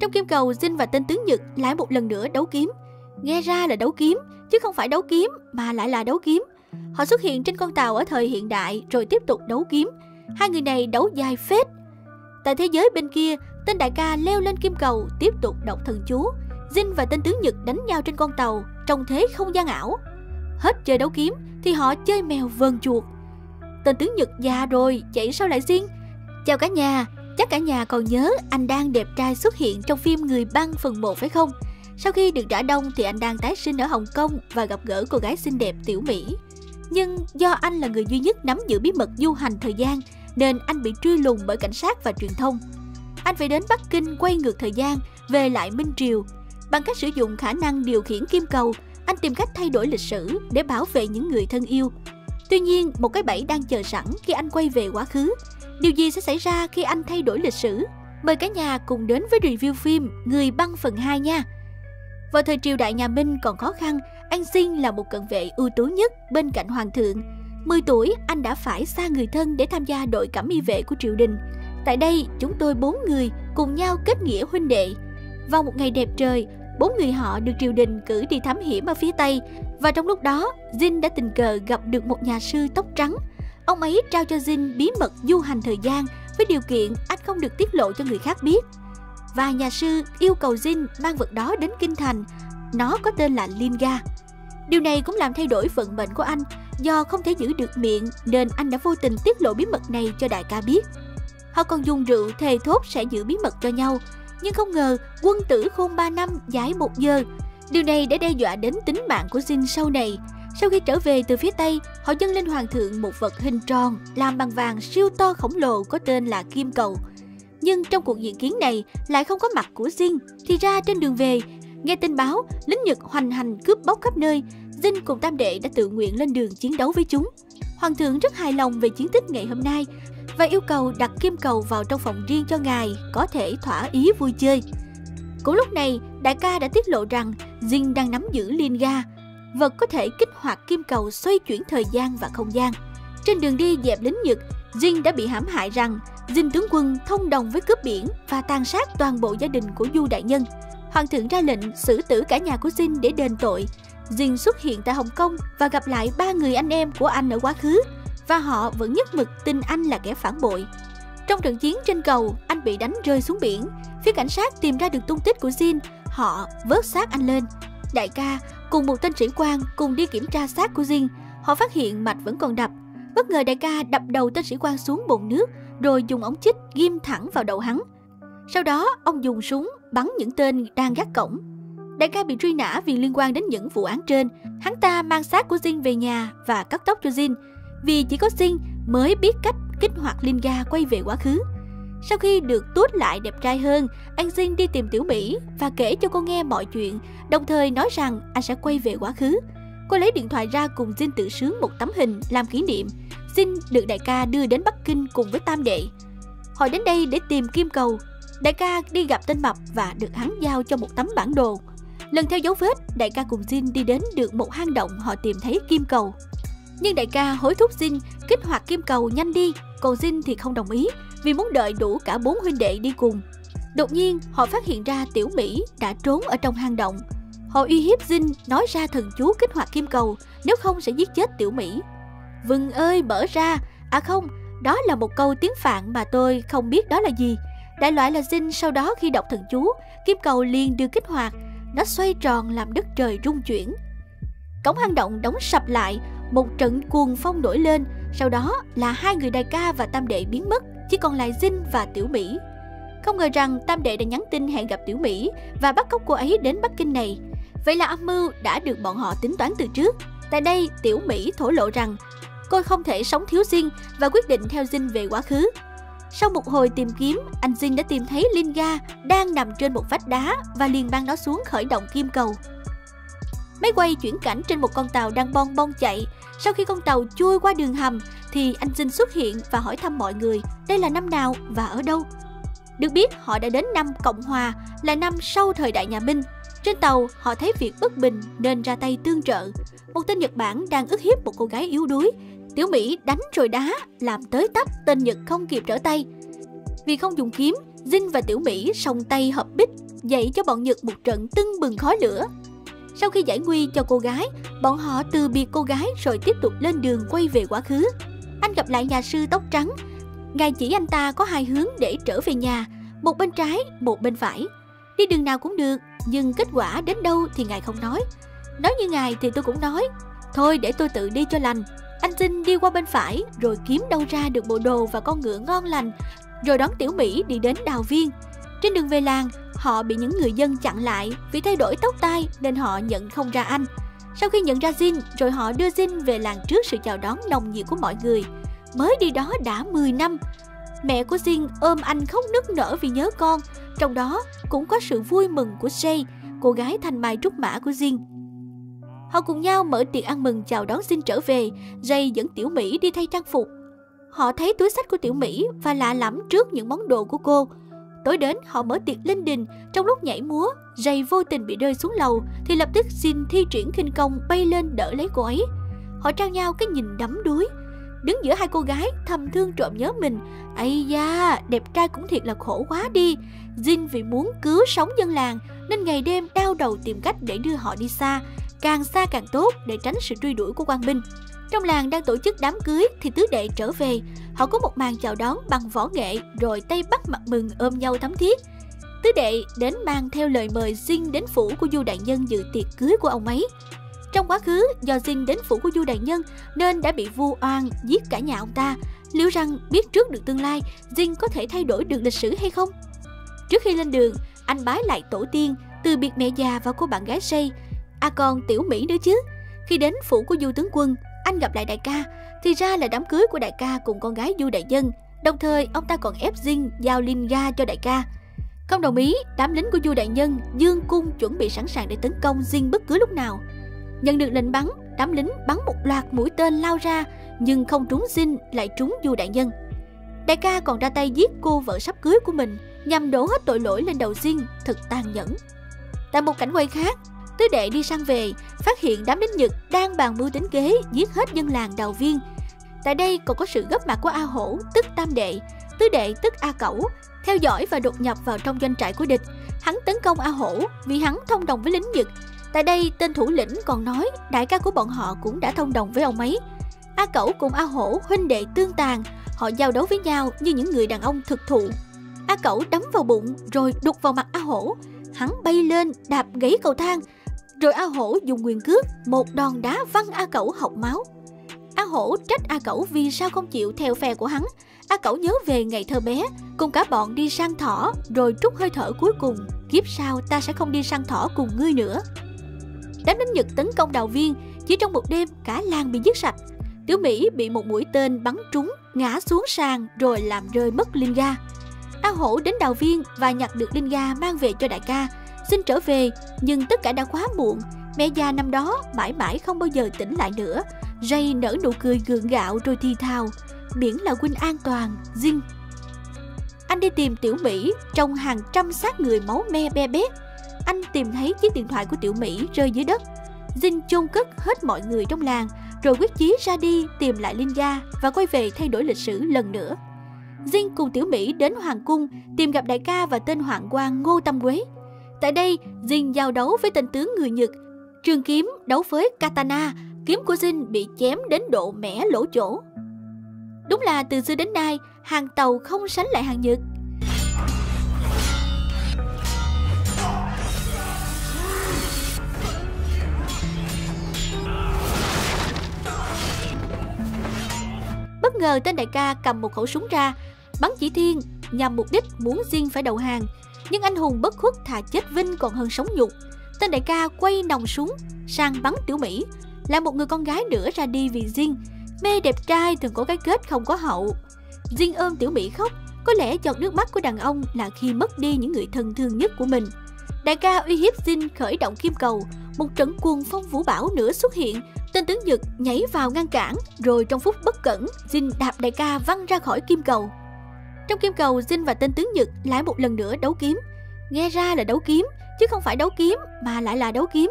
Trong kim cầu, Jin và tên tướng Nhật lại một lần nữa đấu kiếm. Nghe ra là đấu kiếm, chứ không phải đấu kiếm mà lại là đấu kiếm. Họ xuất hiện trên con tàu ở thời hiện đại rồi tiếp tục đấu kiếm. Hai người này đấu dài phết. Tại thế giới bên kia, tên đại ca leo lên kim cầu tiếp tục đọc thần chú. Jin và tên tướng Nhật đánh nhau trên con tàu trong thế không gian ảo. Hết chơi đấu kiếm thì họ chơi mèo vờn chuột. Tên tướng Nhật già rồi, chạy sao lại riêng. Chào cả nhà, chắc cả nhà còn nhớ anh Đan đẹp trai xuất hiện trong phim Người Băng phần 1 phải không? Sau khi được rã đông thì anh Đan tái sinh ở Hồng Kông và gặp gỡ cô gái xinh đẹp Tiểu Mỹ. Nhưng do anh là người duy nhất nắm giữ bí mật du hành thời gian nên anh bị truy lùng bởi cảnh sát và truyền thông. Anh phải đến Bắc Kinh quay ngược thời gian, về lại Minh Triều. Bằng cách sử dụng khả năng điều khiển kim cầu, anh tìm cách thay đổi lịch sử để bảo vệ những người thân yêu. Tuy nhiên, một cái bẫy đang chờ sẵn khi anh quay về quá khứ. Điều gì sẽ xảy ra khi anh thay đổi lịch sử? Mời cả nhà cùng đến với review phim Người Băng phần 2 nha! Vào thời triều đại nhà Minh còn khó khăn, anh Jin là một cận vệ ưu tú nhất bên cạnh hoàng thượng. 10 tuổi, anh đã phải xa người thân để tham gia đội cẩm y vệ của triều đình. Tại đây, chúng tôi 4 người cùng nhau kết nghĩa huynh đệ. Vào một ngày đẹp trời, 4 người họ được triều đình cử đi thám hiểm ở phía Tây. Và trong lúc đó, Jin đã tình cờ gặp được một nhà sư tóc trắng. Ông ấy trao cho Jin bí mật du hành thời gian với điều kiện anh không được tiết lộ cho người khác biết. Và nhà sư yêu cầu Jin mang vật đó đến kinh thành. Nó có tên là Linga. Điều này cũng làm thay đổi vận mệnh của anh. Do không thể giữ được miệng nên anh đã vô tình tiết lộ bí mật này cho đại ca biết. Họ còn dùng rượu thề thốt sẽ giữ bí mật cho nhau. Nhưng không ngờ quân tử khôn 3 năm giải 1 giờ. Điều này đã đe dọa đến tính mạng của Jin sau này. Sau khi trở về từ phía Tây, họ dâng lên hoàng thượng một vật hình tròn làm bằng vàng siêu to khổng lồ có tên là kim cầu. Nhưng trong cuộc diễn kiến này lại không có mặt của Jin. Thì ra trên đường về, nghe tin báo, lính Nhật hoành hành cướp bóc khắp nơi. Jin cùng tam đệ đã tự nguyện lên đường chiến đấu với chúng. Hoàng thượng rất hài lòng về chiến tích ngày hôm nay và yêu cầu đặt kim cầu vào trong phòng riêng cho ngài có thể thỏa ý vui chơi. Cũng lúc này, đại ca đã tiết lộ rằng Jin đang nắm giữ Linga, vật có thể kích hoạt kim cầu xoay chuyển thời gian và không gian. Trên đường đi dẹp lính Nhật, Jin đã bị hãm hại rằng Jin tướng quân thông đồng với cướp biển và tàn sát toàn bộ gia đình của Du đại nhân. Hoàng thượng ra lệnh xử tử cả nhà của Jin để đền tội. Jin xuất hiện tại Hồng Kông và gặp lại 3 người anh em của anh ở quá khứ và họ vẫn nhất mực tin anh là kẻ phản bội. Trong trận chiến trên cầu, anh bị đánh rơi xuống biển. Phía cảnh sát tìm ra được tung tích của Jin, họ vớt xác anh lên. Đại ca cùng một tên sĩ quan cùng đi kiểm tra xác của Jin, họ phát hiện mạch vẫn còn đập. Bất ngờ đại ca đập đầu tên sĩ quan xuống bồn nước rồi dùng ống chích ghim thẳng vào đầu hắn. Sau đó, ông dùng súng bắn những tên đang gác cổng. Đại ca bị truy nã vì liên quan đến những vụ án trên. Hắn ta mang xác của Jin về nhà và cắt tóc cho Jin, vì chỉ có Jin mới biết cách kích hoạt Linga quay về quá khứ. Sau khi được tuốt lại đẹp trai hơn, anh Jin đi tìm Tiểu Mỹ và kể cho cô nghe mọi chuyện, đồng thời nói rằng anh sẽ quay về quá khứ. Cô lấy điện thoại ra cùng Jin tự sướng một tấm hình làm kỷ niệm. Jin được đại ca đưa đến Bắc Kinh cùng với tam đệ. Họ đến đây để tìm kim cầu. Đại ca đi gặp tên mập và được hắn giao cho một tấm bản đồ. Lần theo dấu vết, đại ca cùng Jin đi đến được một hang động, họ tìm thấy kim cầu. Nhưng đại ca hối thúc Jin kích hoạt kim cầu nhanh đi, còn Jin thì không đồng ý vì muốn đợi đủ cả 4 huynh đệ đi cùng. Đột nhiên, họ phát hiện ra Tiểu Mỹ đã trốn ở trong hang động. Họ uy hiếp Jin nói ra thần chú kích hoạt kim cầu, nếu không sẽ giết chết Tiểu Mỹ. Vừng ơi, mở ra! À không, đó là một câu tiếng Phạn mà tôi không biết đó là gì. Đại loại là Jin sau đó khi đọc thần chú, kim cầu liền được kích hoạt. Nó xoay tròn làm đất trời rung chuyển. Cổng hang động đóng sập lại, một trận cuồng phong nổi lên. Sau đó là 2 người đại ca và tam đệ biến mất, chỉ còn lại Jin và Tiểu Mỹ. Không ngờ rằng tam đệ đã nhắn tin hẹn gặp Tiểu Mỹ và bắt cóc cô ấy đến Bắc Kinh này. Vậy là âm mưu đã được bọn họ tính toán từ trước. Tại đây, Tiểu Mỹ thổ lộ rằng cô không thể sống thiếu Jin và quyết định theo Jin về quá khứ. Sau một hồi tìm kiếm, anh Jin đã tìm thấy Linga đang nằm trên một vách đá và liền mang nó xuống khởi động kim cầu. Máy quay chuyển cảnh trên một con tàu đang bon bon chạy. Sau khi con tàu chui qua đường hầm thì anh Jin xuất hiện và hỏi thăm mọi người đây là năm nào và ở đâu. Được biết họ đã đến năm Cộng Hòa, là năm sau thời đại nhà Minh. Trên tàu, họ thấy việc bất bình nên ra tay tương trợ. Một tên Nhật Bản đang ức hiếp một cô gái yếu đuối. Tiểu Mỹ đánh rồi đá, làm tới tấp tên Nhật không kịp trở tay. Vì không dùng kiếm, Jin và Tiểu Mỹ song tay hợp bích, dạy cho bọn Nhật một trận tưng bừng khói lửa. Sau khi giải nguy cho cô gái, bọn họ từ biệt cô gái rồi tiếp tục lên đường quay về quá khứ. Anh gặp lại nhà sư tóc trắng. Ngài chỉ anh ta có hai hướng để trở về nhà, một bên trái, một bên phải. Đi đường nào cũng được, nhưng kết quả đến đâu thì ngài không nói. Nói như ngài thì tôi cũng nói, thôi để tôi tự đi cho lành. Anh Jin đi qua bên phải rồi kiếm đâu ra được bộ đồ và con ngựa ngon lành, rồi đón Tiểu Mỹ đi đến Đào Viên. Trên đường về làng, họ bị những người dân chặn lại vì thay đổi tóc tai nên họ nhận không ra anh. Sau khi nhận ra Jin, rồi họ đưa Jin về làng trước sự chào đón nồng nhiệt của mọi người. Mới đi đó đã 10 năm. Mẹ của Jin ôm anh khóc nức nở vì nhớ con, trong đó cũng có sự vui mừng của Shay, cô gái thanh mai trúc mã của Jin. Họ cùng nhau mở tiệc ăn mừng chào đón Jin trở về. Jay dẫn Tiểu Mỹ đi thay trang phục. Họ thấy túi xách của Tiểu Mỹ và lạ lẫm trước những món đồ của cô. Tối đến, họ mở tiệc linh đình. Trong lúc nhảy múa, Jay vô tình bị rơi xuống lầu thì lập tức Jin thi triển khinh công bay lên đỡ lấy cô ấy. Họ trao nhau cái nhìn đắm đuối. Đứng giữa hai cô gái, thầm thương trộm nhớ mình. Ây da, đẹp trai cũng thiệt là khổ quá đi. Jin vì muốn cứu sống dân làng nên ngày đêm đau đầu tìm cách để đưa họ đi xa. Càng xa càng tốt để tránh sự truy đuổi của quan binh. Trong làng đang tổ chức đám cưới thì tứ đệ trở về. Họ có một màn chào đón bằng võ nghệ rồi tay bắt mặt mừng ôm nhau thắm thiết. Tứ đệ đến mang theo lời mời Jin đến phủ của Du Đại Nhân dự tiệc cưới của ông ấy. Trong quá khứ, do Jin đến phủ của Du Đại Nhân nên đã bị vu oan giết cả nhà ông ta. Liệu rằng biết trước được tương lai, Jin có thể thay đổi được lịch sử hay không? Trước khi lên đường, anh bái lại tổ tiên, từ biệt mẹ già và cô bạn gái Shay. À còn Tiểu Mỹ nữa chứ. Khi đến phủ của Du Tướng Quân, anh gặp lại đại ca. Thì ra là đám cưới của đại ca cùng con gái Du Đại Nhân. Đồng thời, ông ta còn ép Jin giao Linga cho đại ca. Không đồng ý, đám lính của Du Đại Nhân dương cung chuẩn bị sẵn sàng để tấn công Jin bất cứ lúc nào. Nhận được lệnh bắn, đám lính bắn một loạt mũi tên lao ra, nhưng không trúng Jin, lại trúng Du Đại Nhân. Đại ca còn ra tay giết cô vợ sắp cưới của mình, nhằm đổ hết tội lỗi lên đầu Jin, thật tàn nhẫn. Tại một cảnh quay khác, tứ đệ đi sang về, phát hiện đám lính Nhật đang bàn mưu tính kế giết hết dân làng Đào Viên. Tại đây còn có sự góp mặt của A Hổ, tức Tam Đệ, Tứ Đệ, tức A Cẩu, theo dõi và đột nhập vào trong doanh trại của địch. Hắn tấn công A Hổ vì hắn thông đồng với lính Nhật. Tại đây, tên thủ lĩnh còn nói đại ca của bọn họ cũng đã thông đồng với ông ấy. A Cẩu cùng A Hổ huynh đệ tương tàn, họ giao đấu với nhau như những người đàn ông thực thụ. A Cẩu đấm vào bụng rồi đục vào mặt A Hổ. Hắn bay lên đạp gãy cầu thang, rồi A Hổ dùng quyền cước một đòn đá văng A Cẩu hộc máu. A Hổ trách A Cẩu vì sao không chịu theo phe của hắn. A Cẩu nhớ về ngày thơ bé, cùng cả bọn đi săn thỏ rồi trút hơi thở cuối cùng. Kiếp sau ta sẽ không đi săn thỏ cùng ngươi nữa. Đám lính Nhật tấn công Đào Viên, chỉ trong một đêm cả làng bị giết sạch. Tiểu Mỹ bị một mũi tên bắn trúng, ngã xuống sàn rồi làm rơi mất Linga. A Hổ đến Đào Viên và nhặt được Linga mang về cho đại ca. Xin trở về, nhưng tất cả đã quá muộn. Mẹ già năm đó mãi mãi không bao giờ tỉnh lại nữa. Jay nở nụ cười gượng gạo rồi thì thào, miễn là huynh an toàn, Jin. Anh đi tìm Tiểu Mỹ trong hàng trăm xác người máu me be bét. Anh tìm thấy chiếc điện thoại của Tiểu Mỹ rơi dưới đất. Jin chôn cất hết mọi người trong làng, rồi quyết chí ra đi tìm lại Linga và quay về thay đổi lịch sử lần nữa. Jin cùng Tiểu Mỹ đến Hoàng Cung tìm gặp đại ca và tên Hoạn Quan Ngô Tâm Quế. Tại đây, Jin giao đấu với tên tướng người Nhật. Trường kiếm đấu với Katana, kiếm của Jin bị chém đến độ mẻ lỗ chỗ. Đúng là từ xưa đến nay, hàng Tàu không sánh lại hàng Nhật. Bất ngờ tên đại ca cầm một khẩu súng ra, bắn chỉ thiên nhằm mục đích muốn Jin phải đầu hàng. Nhưng anh hùng bất khuất thà chết vinh còn hơn sống nhục. Tên đại ca quay nòng súng sang bắn Tiểu Mỹ, là một người con gái nữa ra đi vì Jin. Mê đẹp trai thường có cái kết không có hậu. Jin ôm Tiểu Mỹ khóc, có lẽ giọt nước mắt của đàn ông là khi mất đi những người thân thương nhất của mình. Đại ca uy hiếp Jin khởi động kim cầu, một trận cuồng phong vũ bão nữa xuất hiện. Tên tướng Nhật nhảy vào ngăn cản, rồi trong phút bất cẩn, Jin đạp đại ca văng ra khỏi kim cầu. Trong kim cầu, Jin và tên tướng Nhật lại một lần nữa đấu kiếm. Nghe ra là đấu kiếm, chứ không phải đấu kiếm mà lại là đấu kiếm.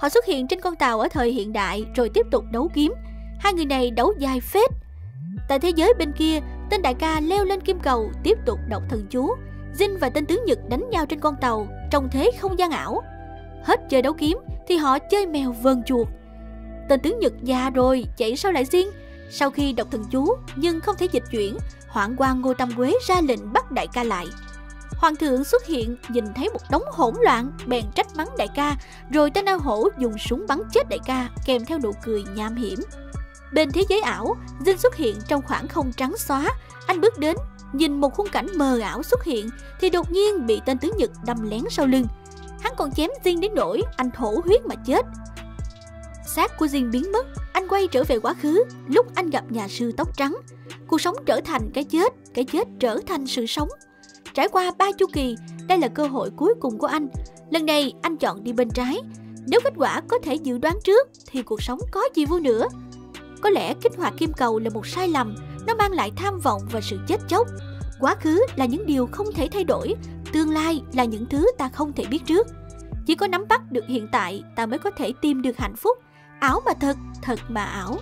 Họ xuất hiện trên con tàu ở thời hiện đại rồi tiếp tục đấu kiếm. Hai người này đấu dài phết. Tại thế giới bên kia, tên đại ca leo lên kim cầu tiếp tục đọc thần chú. Jin và tên tướng Nhật đánh nhau trên con tàu trong thế không gian ảo. Hết chơi đấu kiếm thì họ chơi mèo vờn chuột. Tên tướng Nhật già rồi chạy sau lại Jin. Sau khi đọc thần chú nhưng không thể dịch chuyển, hoạn quan Ngô Tam Quế ra lệnh bắt đại ca lại. Hoàng thượng xuất hiện, nhìn thấy một đống hỗn loạn, bèn trách mắng đại ca, rồi tên A Hổ dùng súng bắn chết đại ca, kèm theo nụ cười nham hiểm. Bên thế giới ảo, Jin xuất hiện trong khoảng không trắng xóa. Anh bước đến, nhìn một khung cảnh mờ ảo xuất hiện, thì đột nhiên bị tên tướng Nhật đâm lén sau lưng. Hắn còn chém Jin đến nỗi anh thổ huyết mà chết. Xác của Jin biến mất, anh quay trở về quá khứ, lúc anh gặp nhà sư tóc trắng. Cuộc sống trở thành cái chết trở thành sự sống. Trải qua 3 chu kỳ, đây là cơ hội cuối cùng của anh. Lần này anh chọn đi bên trái. Nếu kết quả có thể dự đoán trước thì cuộc sống có gì vui nữa. Có lẽ kích hoạt kim cầu là một sai lầm, nó mang lại tham vọng và sự chết chóc. Quá khứ là những điều không thể thay đổi, tương lai là những thứ ta không thể biết trước. Chỉ có nắm bắt được hiện tại ta mới có thể tìm được hạnh phúc. Ảo mà thật, thật mà ảo.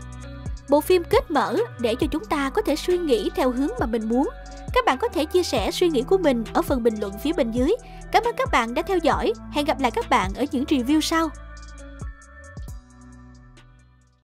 Bộ phim kết mở để cho chúng ta có thể suy nghĩ theo hướng mà mình muốn. Các bạn có thể chia sẻ suy nghĩ của mình ở phần bình luận phía bên dưới. Cảm ơn các bạn đã theo dõi. Hẹn gặp lại các bạn ở những review sau.